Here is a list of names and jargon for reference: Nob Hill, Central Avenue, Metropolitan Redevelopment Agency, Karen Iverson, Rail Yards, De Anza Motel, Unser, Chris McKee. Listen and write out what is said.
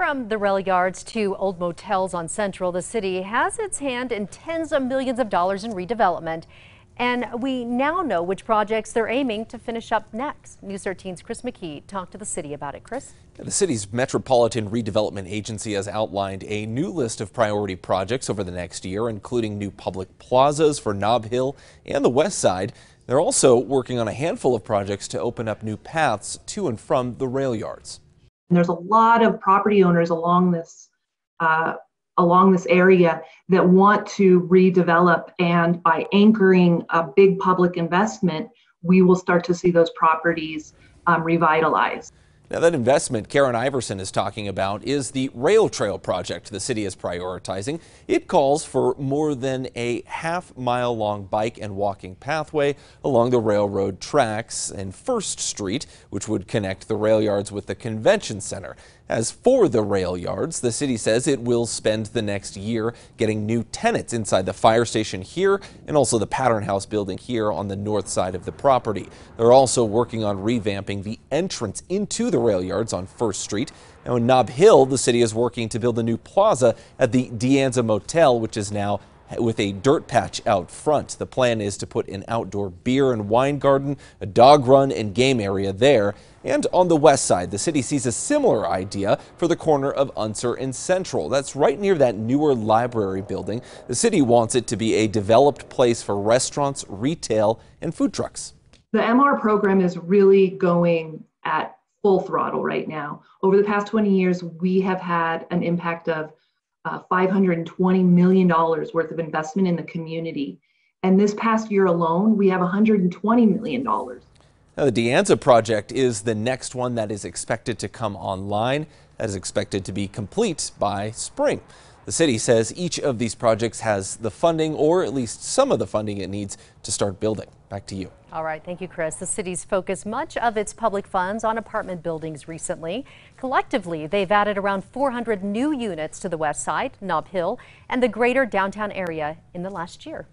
From the rail yards to old motels on Central, the city has its hand in tens of millions of dollars in redevelopment. And we now know which projects they're aiming to finish up next. News 13's Chris McKee talked to the city about it. Chris? The city's Metropolitan Redevelopment Agency has outlined a new list of priority projects over the next year, including new public plazas for Nob Hill and the West Side. They're also working on a handful of projects to open up new paths to and from the rail yards. And there's a lot of property owners along this area that want to redevelop, and by anchoring a big public investment, we will start to see those properties revitalized. Now, that investment Karen Iverson is talking about is the rail trail project the city is prioritizing. It calls for more than a half-mile long bike and walking pathway along the railroad tracks, and First Street, which would connect the rail yards with the convention center. As for the rail yards, the city says it will spend the next year getting new tenants inside the fire station here and also the Pattern House building here on the north side of the property. They're also working on revamping the entrance into the rail yards on First Street. Now in Nob Hill, the city is working to build a new plaza at the De Anza Motel, which is now with a dirt patch out front. The plan is to put an outdoor beer and wine garden, a dog run and game area there. And on the west side, the city sees a similar idea for the corner of Unser and Central. That's right near that newer library building. The city wants it to be a developed place for restaurants, retail, and food trucks. The MR program is really going at full throttle right now. Over the past 20 years, we have had an impact of $520 million worth of investment in the community. And this past year alone, we have $120 million. Now, the De Anza project is the next one that is expected to come online. That is expected to be complete by spring. The city says each of these projects has the funding, or at least some of the funding it needs, to start building. Back to you. All right. Thank you, Chris. The city's focused much of its public funds on apartment buildings recently. Collectively, they've added around 400 new units to the west side, Nob Hill, and the greater downtown area in the last year.